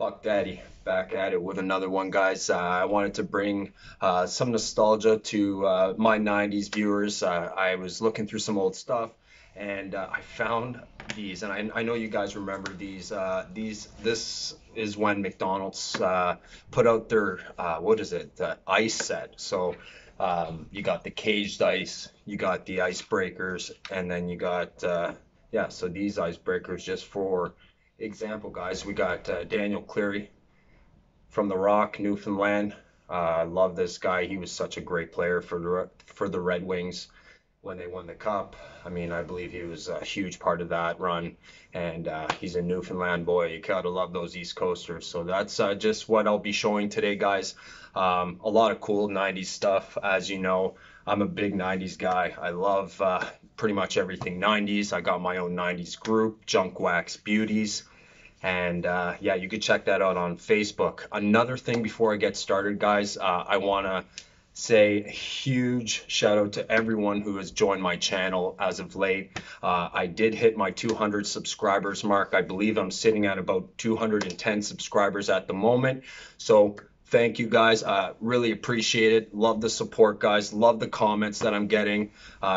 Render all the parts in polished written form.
Puck Daddy, back at it with another one, guys. I wanted to bring some nostalgia to my 90s viewers. I was looking through some old stuff, and I found these, and I know you guys remember these. This is when McDonald's put out their, ice set. So you got the Caged Ice, you got the Ice Breakers, and then you got, so these Ice Breakers, just for example, guys. We got Daniel Cleary from the Rock, Newfoundland. I love this guy. He was such a great player for the Red Wings when they won the Cup. I mean, I believe he was a huge part of that run, and he's a Newfoundland boy. You gotta love those East Coasters. So that's just what I'll be showing today, guys. A lot of cool 90s stuff. As you know, I'm a big 90s guy. I love pretty much everything 90s. I got my own 90s group, Junk Wax Beauties. And you could check that out on Facebook. Another thing before I get started, guys, I want to say a huge shout out to everyone who has joined my channel as of late. I did hit my 200 subscribers mark. I believe I'm sitting at about 210 subscribers at the moment. So thank you, guys. Really appreciate it. Love the support, guys. Love the comments that I'm getting.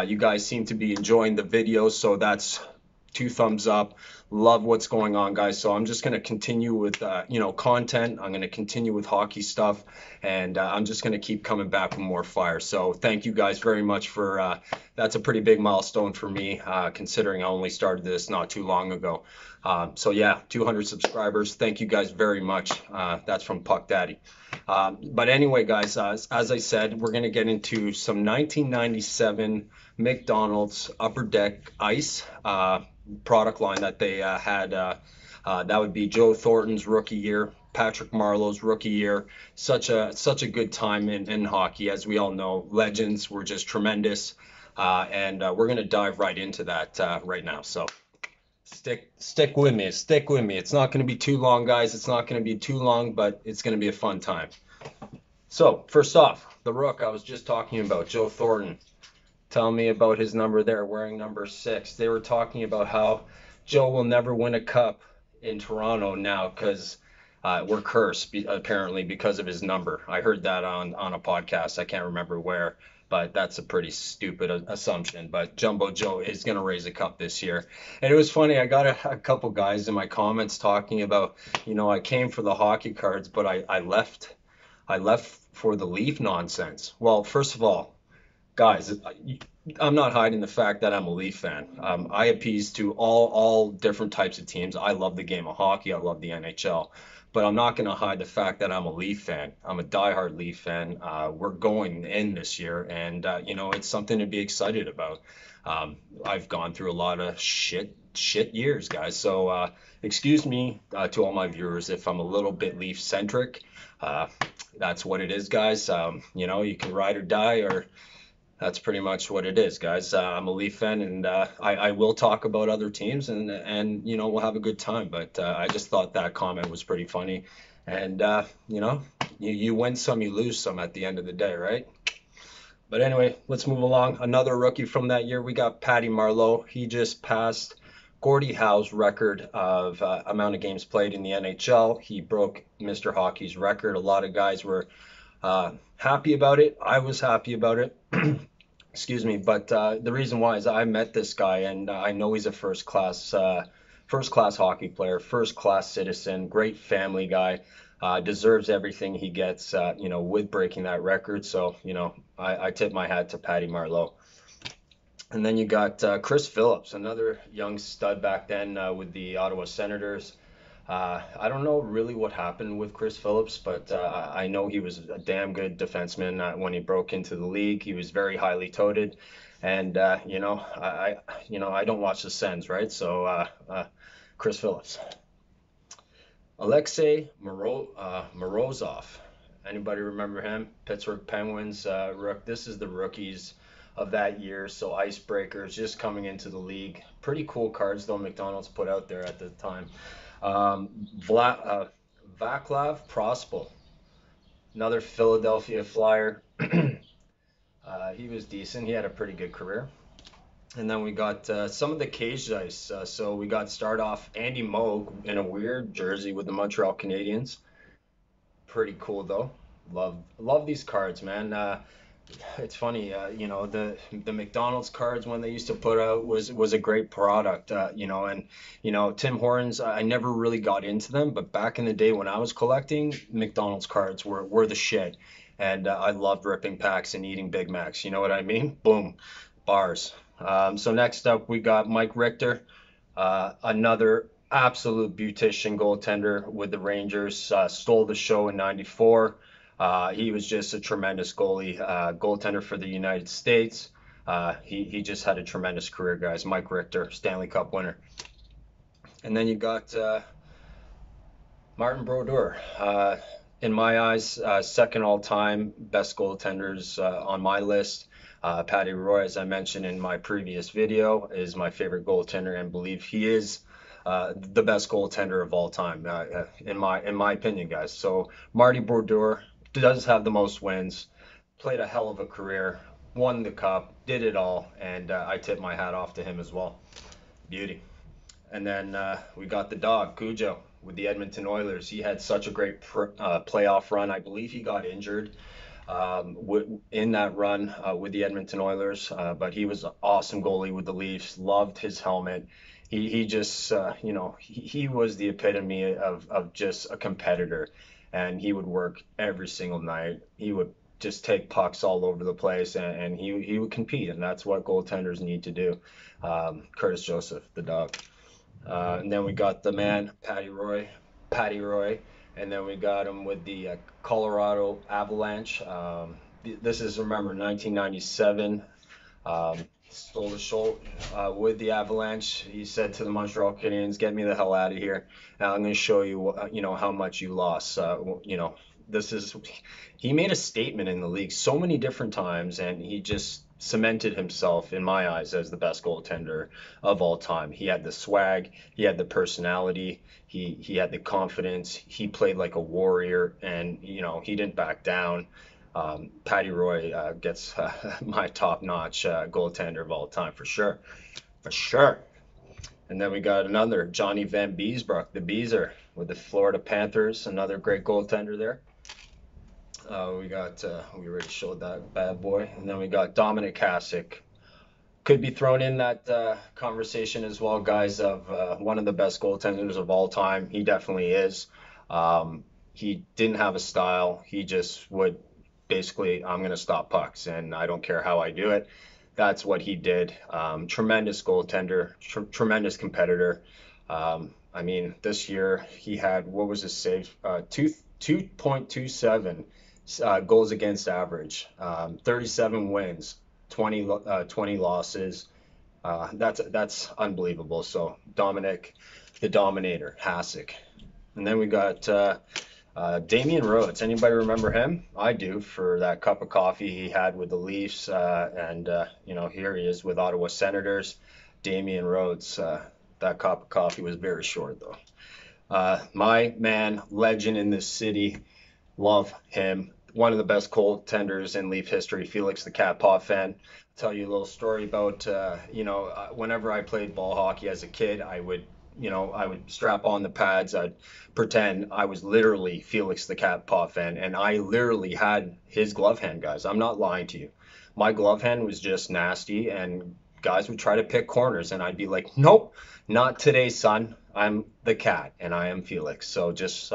You guys seem to be enjoying the video, so that's 2 thumbs up. Love what's going on, guys. So I'm just going to continue with, content. I'm going to continue with hockey stuff, and I'm just going to keep coming back with more fire. So thank you guys very much for that's a pretty big milestone for me, considering I only started this not too long ago. 200 subscribers. Thank you guys very much. That's from Puck Daddy. But anyway, guys, as I said, we're going to get into some 1997 McDonald's Upper Deck Ice product line that they had. That would be Joe Thornton's rookie year, Patrick Marleau's rookie year. Such a good time in hockey. As we all know, legends were just tremendous. And we're going to dive right into that right now. So stick with me. Stick with me. It's not going to be too long, guys. It's not going to be too long, but it's going to be a fun time. So first off, the Rook I was just talking about, Joe Thornton. Tell me about his number there, wearing number 6. They were talking about how Joe will never win a cup in Toronto now because we're cursed, apparently, because of his number. I heard that on a podcast. I can't remember where, but that's a pretty stupid assumption. But Jumbo Joe is going to raise a cup this year. And it was funny. I got a couple guys in my comments talking about, I came for the hockey cards, but I left for the Leaf nonsense. Well, first of all, guys, I'm not hiding the fact that I'm a Leaf fan. I appease to all different types of teams. I love the game of hockey. I love the NHL. But I'm not going to hide the fact that I'm a Leaf fan. I'm a diehard Leaf fan. We're going in this year, and, it's something to be excited about. I've gone through a lot of shit years, guys. So excuse me to all my viewers if I'm a little bit Leaf-centric. That's what it is, guys. You can ride or die, or that's pretty much what it is, guys. I'm a Leaf fan, and I will talk about other teams, and we'll have a good time. But I just thought that comment was pretty funny. And, you win some, you lose some at the end of the day, right? But anyway, let's move along. Another rookie from that year, we got Patty Marleau. He just passed Gordie Howe's record of amount of games played in the NHL. He broke Mr. Hockey's record. A lot of guys were happy about it. I was happy about it. Excuse me, but the reason why is I met this guy, and I know he's a first-class hockey player, first-class citizen, great family guy, deserves everything he gets, with breaking that record. So, I tip my hat to Patty Marleau. And then you got Chris Phillips, another young stud back then with the Ottawa Senators. I don't know really what happened with Chris Phillips, but I know he was a damn good defenseman when he broke into the league. He was very highly touted, and I don't watch the Sens, right? So Chris Phillips, Alexei Morozov. Anybody remember him? Pittsburgh Penguins rook. This is the rookies of that year, so Icebreakers just coming into the league. Pretty cool cards though. McDonald's put out there at the time. Vaclav Prospel, another Philadelphia Flyer. He was decent. He had a pretty good career. And then we got some of the Caged Ice. So we got start off Andy Moog in a weird jersey with the Montreal Canadiens. Pretty cool, though. Love these cards, man. It's funny, you know, the McDonald's cards when they used to put out was a great product, you know, and, you know, Tim Hortons, I never really got into them. But back in the day when I was collecting, McDonald's cards were the shit. And I loved ripping packs and eating Big Macs. You know what I mean? Boom. Bars. So next up, we got Mike Richter, another absolute beautician goaltender with the Rangers, stole the show in '94. He was just a tremendous goalie, goaltender for the United States. He just had a tremendous career, guys. Mike Richter, Stanley Cup winner. And then you got Martin Brodeur. In my eyes, second all-time best goaltenders on my list. Patty Roy, as I mentioned in my previous video, is my favorite goaltender, and believe he is the best goaltender of all time, in my opinion, guys. So Marty Brodeur does have the most wins, played a hell of a career, won the cup, did it all, and I tip my hat off to him as well. Beauty. And then we got the dog, Cujo, with the Edmonton Oilers. He had such a great playoff run. I believe he got injured in that run with the Edmonton Oilers, but he was an awesome goalie with the Leafs. Loved his helmet. He just, you know, he was the epitome of just a competitor, and he would work every single night. He would just take pucks all over the place, and he would compete, and that's what goaltenders need to do. Curtis Joseph, the dog. And then we got the man, Patty Roy. And then we got him with the Colorado Avalanche. This is, remember, 1997. Stole the show with the Avalanche. He said to the Montreal Canadiens, "Get me the hell out of here. Now I'm going to show you, you know, how much you lost." You know, this is, he made a statement in the league so many different times, and he just cemented himself, in my eyes, as the best goaltender of all time. He had the swag, he had the personality, he had the confidence, he played like a warrior, and, you know, he didn't back down. Patty Roy gets my top-notch goaltender of all time, for sure, for sure. And then we got another, Johnny Van Beesbroek, the Beezer, with the Florida Panthers, another great goaltender there. We got, we already showed that bad boy. And then we got Dominik Hasek. Could be thrown in that conversation as well, guys, of one of the best goaltenders of all time. He definitely is. He didn't have a style. He just would basically, I'm going to stop pucks, and I don't care how I do it. That's what he did. Tremendous goaltender, tremendous competitor. I mean, this year he had, what was his save? 2.27. Goals against average, 37 wins, 20 losses. That's unbelievable. So Dominik, the Dominator, Hasek. And then we got Damian Rhodes. Anybody remember him? I do, for that cup of coffee he had with the Leafs. And, you know, here he is with Ottawa Senators. Damian Rhodes. That cup of coffee was very short, though. My man, legend in this city. Love him. One of the best goaltenders in Leaf history, Felix the Cat Potvin. I'll tell you a little story about, you know, whenever I played ball hockey as a kid, I would strap on the pads. I'd pretend I was literally Felix the Cat Potvin, and I literally had his glove hand, guys. I'm not lying to you. My glove hand was just nasty, and guys would try to pick corners, and I'd be like, nope, not today, son. I'm the Cat, and I am Felix. So just,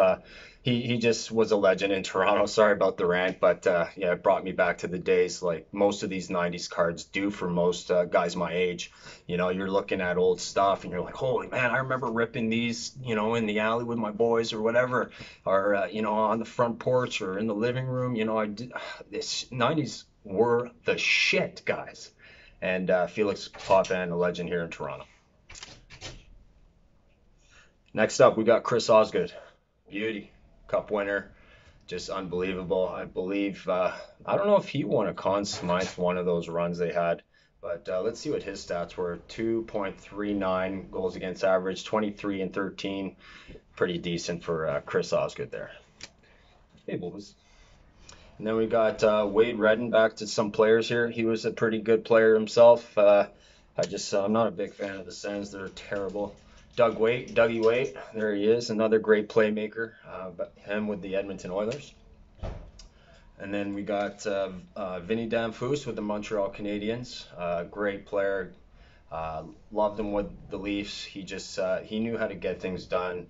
he just was a legend in Toronto. Sorry about the rant, but yeah, it brought me back to the days, like most of these 90s cards do for most guys my age. You know, you're looking at old stuff and you're like, holy man, I remember ripping these, you know, in the alley with my boys or whatever, or, you know, on the front porch or in the living room. You know, I did, this 90s were the shit, guys. And Felix Potvin, a legend here in Toronto. Next up, we got Chris Osgood, beauty, cup winner, just unbelievable. I believe, I don't know if he won a Conn Smythe one of those runs they had, but let's see what his stats were. 2.39 goals against average, 23-13, pretty decent for Chris Osgood there. Hey, boys. And then we got Wade Redden, back to some players here. He was a pretty good player himself. I'm not a big fan of the Sens. They're terrible. Dougie Waite, there he is, another great playmaker, but him with the Edmonton Oilers. And then we got Vinny Damphousse with the Montreal Canadiens, great player. Loved him with the Leafs. He just he knew how to get things done.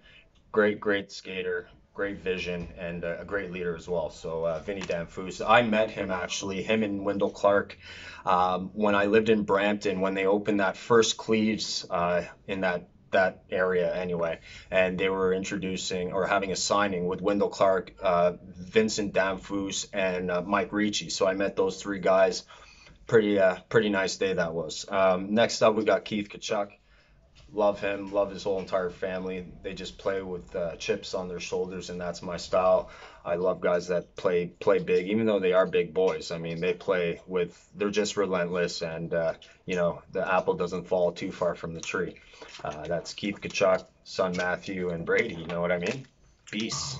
Great skater, great vision, and a great leader as well. So Vinny Damphousse, I met him actually, him and Wendell Clark, when I lived in Brampton, when they opened that first Cleves in that area anyway, and they were introducing or having a signing with Wendell Clark, Vincent Damphousse, and Mike Ricci. So I met those three guys. Pretty nice day that was. Next up, we got Keith Kachuk. Love him. Love his whole entire family. They just play with chips on their shoulders, and that's my style. I love guys that play big, even though they are big boys. I mean, they play with. They're just relentless, and the apple doesn't fall too far from the tree. That's Keith Kachuk, son Matthew, and Brady. You know what I mean? Beasts.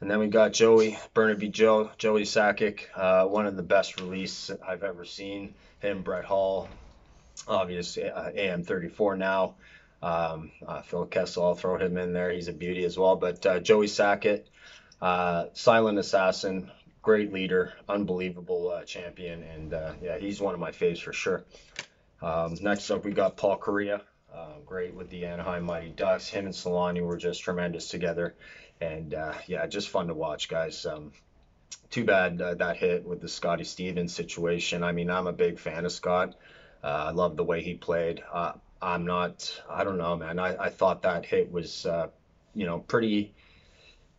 And then we got Joey Sakic, one of the best release I've ever seen. Him, Brett Hall, obviously, AM34 now. Phil Kessel, I'll throw him in there. He's a beauty as well. But Joey Sakic, silent assassin, great leader, unbelievable champion. And, he's one of my faves for sure. Next up, we got Paul Kariya, great with the Anaheim Mighty Ducks. Him and Solani were just tremendous together. And, just fun to watch, guys. Too bad that hit with the Scotty Stevens situation. I mean, I'm a big fan of Scott. I love the way he played. I don't know, man. I thought that hit was, pretty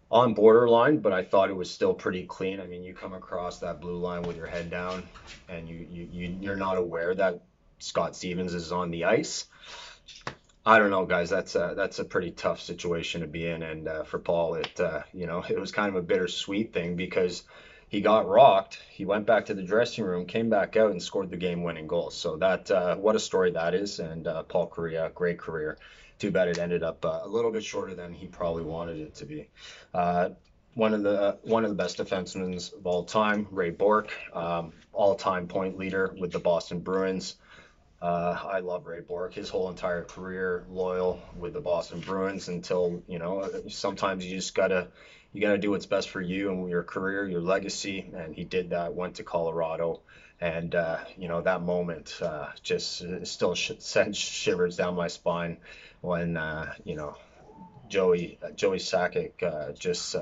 on borderline, but I thought it was still pretty clean. I mean, you come across that blue line with your head down, and you're not aware that Scott Stevens is on the ice. I don't know, guys. That's a pretty tough situation to be in, and for Paul, it was kind of a bittersweet thing because he got rocked. He went back to the dressing room, came back out, and scored the game-winning goal. So that what a story that is. And Paul Kariya, great career. Too bad it ended up a little bit shorter than he probably wanted it to be. One of the best defensemen of all time, Ray Bourque, all-time point leader with the Boston Bruins. I love Ray Bourque, his whole entire career, loyal with the Boston Bruins until, sometimes you just gotta do what's best for you and your career, your legacy. And he did that, went to Colorado. And, that moment just still sends shivers down my spine when, Joey Sakic just...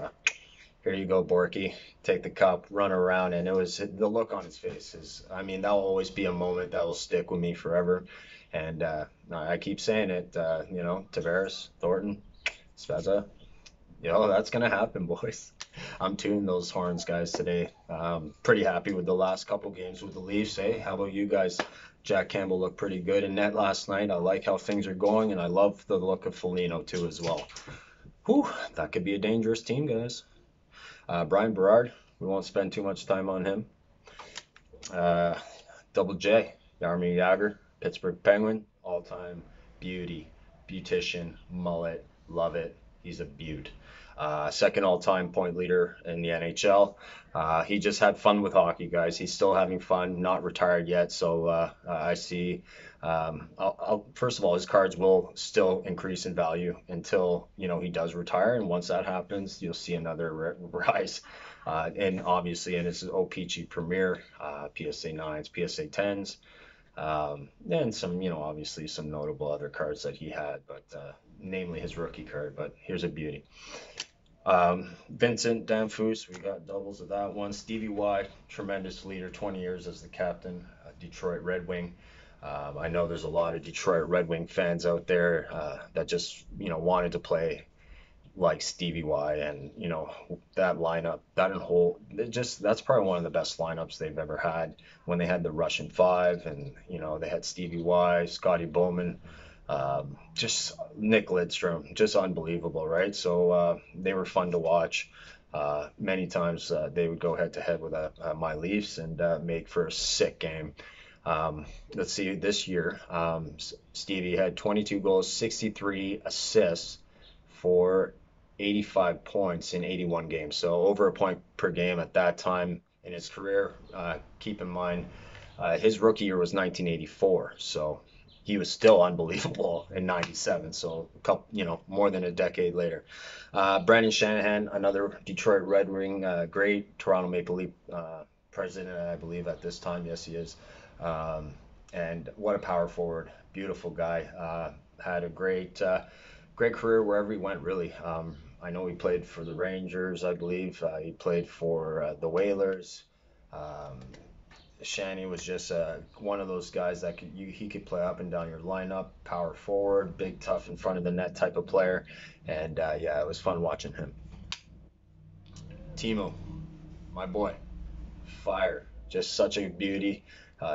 Here you go, Borky. Take the cup, run around, and it was the look on his face is. I mean, that will always be a moment that will stick with me forever. And I keep saying it, Tavares, Thornton, Spezza, that's gonna happen, boys. I'm tuning those horns, guys, today. Pretty happy with the last couple games with the Leafs. Hey, how about you guys? Jack Campbell looked pretty good in net last night. I like how things are going, and I love the look of Foligno too as well. Whew, that could be a dangerous team, guys. Brian Berard, we won't spend too much time on him. Double J, Jaromir Jagr, Pittsburgh Penguin, all-time beauty, beautician, mullet, love it. He's a beaut. Second all-time point leader in the NHL. He just had fun with hockey, guys. He's still having fun, not retired yet. So I see, first of all, his cards will still increase in value until, he does retire. And once that happens, you'll see another rise. And obviously, and it's OPG Premier, PSA 9s, PSA 10s. And some, obviously some notable other cards that he had, but namely his rookie card. But here's a beauty. Vincent Damphousse, we got doubles of that one. Stevie Y, tremendous leader, 20 years as the captain, Detroit Red Wing. I know there's a lot of Detroit Red Wing fans out there that just, wanted to play like Stevie Y, and that lineup, that's probably one of the best lineups they've ever had. When they had the Russian Five, and they had Stevie Y, Scotty Bowman, just Nick Lidstrom, just unbelievable, right? So they were fun to watch. Many times they would go head to head with my Leafs and make for a sick game. Let's see, this year Stevie had 22 goals, 63 assists for 85 points in 81 games, so over a point per game at that time in his career. Keep in mind, his rookie year was 1984, so he was still unbelievable in 97. So a couple, you know, more than a decade later. Brendan Shanahan, another Detroit Red Wing, great Toronto Maple Leaf president, I believe, at this time. Yes, he is. And what a power forward, beautiful guy. Had a great, great career wherever he went, really. I know he played for the Rangers, I believe. He played for the Whalers. Shanny was just one of those guys that he could play up and down your lineup, power forward, big, tough in front of the net type of player. And, yeah, it was fun watching him. Teemu, my boy, fire, just such a beauty.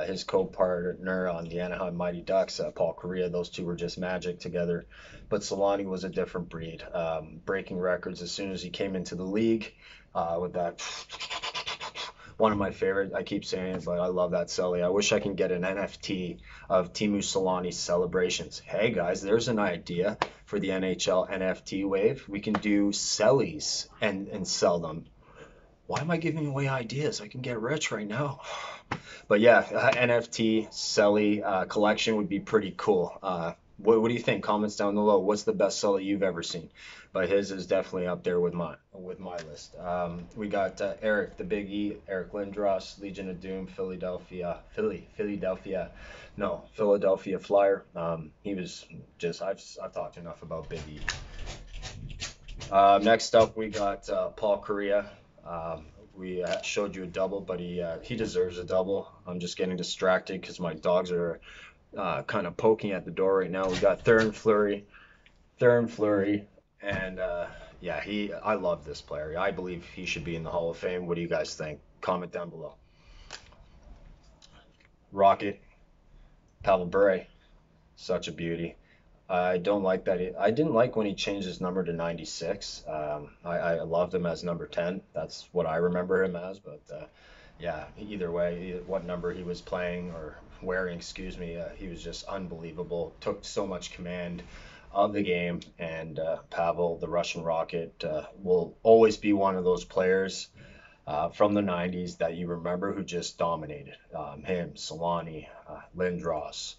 His co-partner on the Anaheim Mighty Ducks, Paul Kariya, those two were just magic together. But Selänne was a different breed, breaking records as soon as he came into the league with that. One of my favorite, I keep saying it, but I love that celly. I wish I can get an NFT of Teemu Selänne's celebrations. Hey guys, there's an idea for the NHL NFT wave. We can do cellies and sell them. Why am I giving away ideas? I can get rich right now. But yeah, NFT celly collection would be pretty cool. What do you think? Comments down below. What's the best celly you've ever seen? But his is definitely up there with my list. We got Eric, the Big E, Eric Lindros, Legion of Doom, Philadelphia Flyer. He was just, I've talked enough about Big E. Next up, we got Paul Kariya. We showed you a double, but he deserves a double. I'm just getting distracted because my dogs are kind of poking at the door right now. We got Theron Fleury, and yeah, I love this player. I believe he should be in the Hall of Fame. What do you guys think? Comment down below. Rocket, Pavel Bure, such a beauty. I don't like that. I didn't like when he changed his number to 96. I loved him as number 10. That's what I remember him as. But yeah, either way, what number he was playing or wearing, excuse me, he was just unbelievable. Took so much command of the game. And Pavel, the Russian Rocket, will always be one of those players from the 90s that you remember who just dominated. Him, Selänne, Lindros.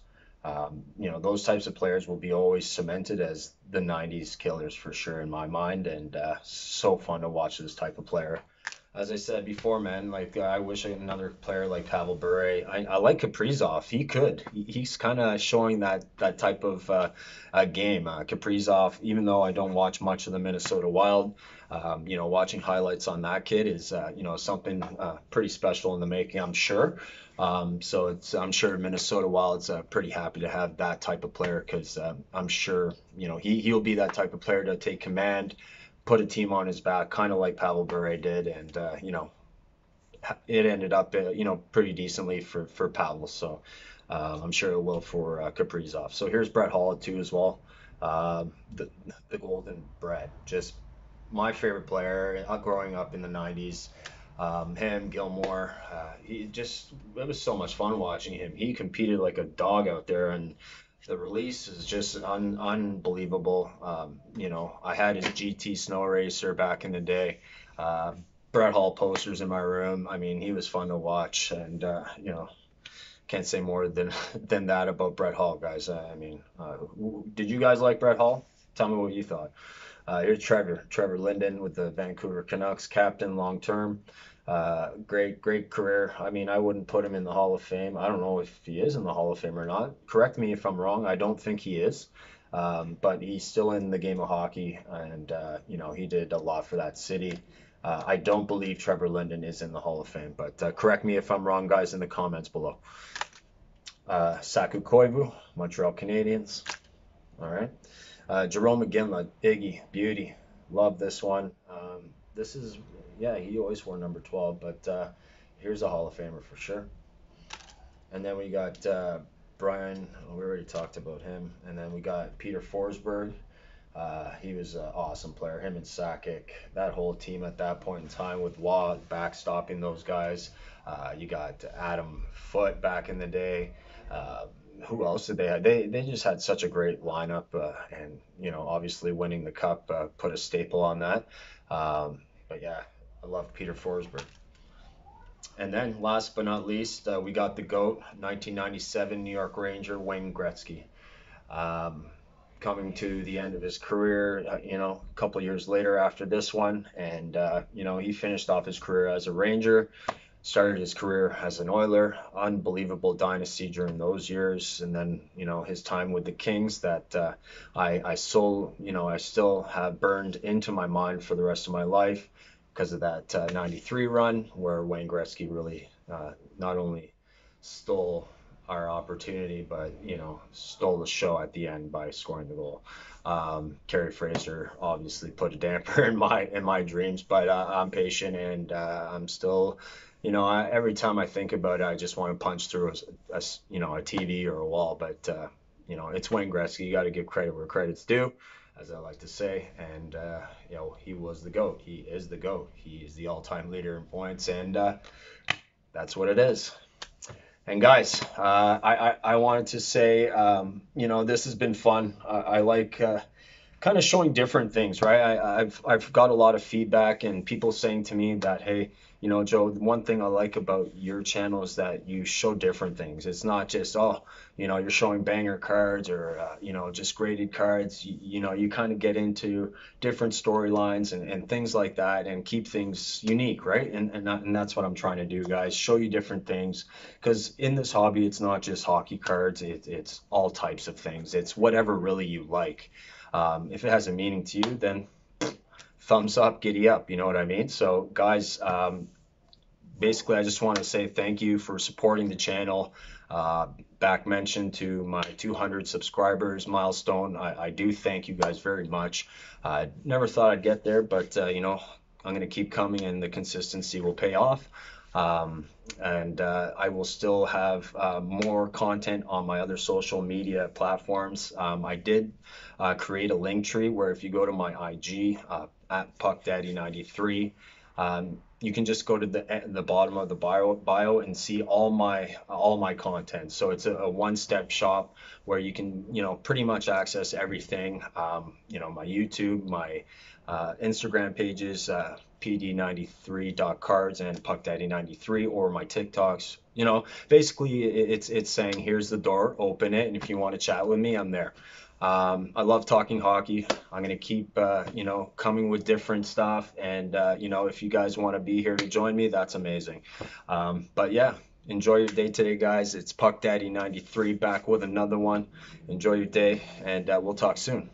You know, those types of players will be always cemented as the 90s killers for sure in my mind, and so fun to watch this type of player. As I said before, man, like I wish I had another player like Pavel Bure. I like Kaprizov. He's kind of showing that type of game. Kaprizov, even though I don't watch much of the Minnesota Wild, you know, watching highlights on that kid is, you know, something pretty special in the making, I'm sure. So I'm sure Minnesota Wild's pretty happy to have that type of player because I'm sure, you know, he'll be that type of player to take command, put a team on his back, kind of like Pavel Bure did. And, you know, it ended up, you know, pretty decently for Pavel. So I'm sure it will for Kaprizov. So here's Brett Hall too as well. The Golden Brett, just my favorite player growing up in the 90s. Him, Gilmore, it was so much fun watching him. He competed like a dog out there, and the release is just unbelievable. You know, I had his GT Snow Racer back in the day. Brett Hall posters in my room. I mean, he was fun to watch, and you know, can't say more than that about Brett Hall, guys. I mean, did you guys like Brett Hall? Tell me what you thought. Here's Trevor Linden with the Vancouver Canucks, captain long term. Great career. I mean, I wouldn't put him in the Hall of Fame. I don't know if he is in the Hall of Fame or not. Correct me if I'm wrong. I don't think he is. But he's still in the game of hockey, and you know, he did a lot for that city. I don't believe Trevor Linden is in the Hall of Fame, but correct me if I'm wrong, guys, in the comments below. Saku Koivu, Montreal Canadiens. All right. Jerome McGinley, Iggy, beauty. Love this one. This is, yeah, he always wore number 12, but here's a Hall of Famer for sure. And then we got Brian, we already talked about him. And then we got Peter Forsberg. He was an awesome player, him and Sakic, that whole team at that point in time with Waugh backstopping those guys. You got Adam Foote back in the day. Who else did they have? They just had such a great lineup, and, you know, obviously winning the cup put a staple on that. But yeah, I love Peter Forsberg. And then last but not least, we got the GOAT, 1997 New York Ranger, Wayne Gretzky. Coming to the end of his career, a couple years later after this one. And, he finished off his career as a Ranger, started his career as an Oiler, unbelievable dynasty during those years. And then, his time with the Kings that I still have burned into my mind for the rest of my life because of that 93 run where Wayne Gretzky really not only stole our opportunity, but, stole the show at the end by scoring the goal. Terry Fraser obviously put a damper in my dreams, but I'm patient and I'm still, every time I think about it, I just want to punch through a TV or a wall, but, it's Wayne Gretzky. You got to give credit where credit's due, as I like to say. And, he was the GOAT. He is the GOAT. He is the all-time leader in points. And that's what it is. And guys, I wanted to say, this has been fun. I like kind of showing different things, right? I've got a lot of feedback and people saying to me that, hey, Joe, one thing I like about your channel is that you show different things. It's not just, you're showing banger cards or, just graded cards. You kind of get into different storylines and things like that and keep things unique, right? And that's what I'm trying to do, guys, show you different things. Because in this hobby, it's not just hockey cards. It's all types of things. It's whatever really you like. If it has a meaning to you, then thumbs up, giddy up, you know what I mean? So guys, basically I just want to say thank you for supporting the channel. Back mention to my 200 subscribers milestone. I do thank you guys very much. I never thought I'd get there, but I'm going to keep coming and the consistency will pay off. And I will still have more content on my other social media platforms. I did create a link tree where if you go to my IG at PuckDaddy93, you can just go to the bottom of the bio and see all my content. So it's a one-step shop where you can pretty much access everything. My YouTube, my Instagram pages, pd93.cards and PuckDaddy93, or my TikToks. Basically it's saying here's the door, open it, and if you want to chat with me, I'm there. I love talking hockey. I'm going to keep, coming with different stuff. And, if you guys want to be here to join me, that's amazing. But yeah, enjoy your day today, guys. It's PuckDaddy93 back with another one. Enjoy your day and we'll talk soon.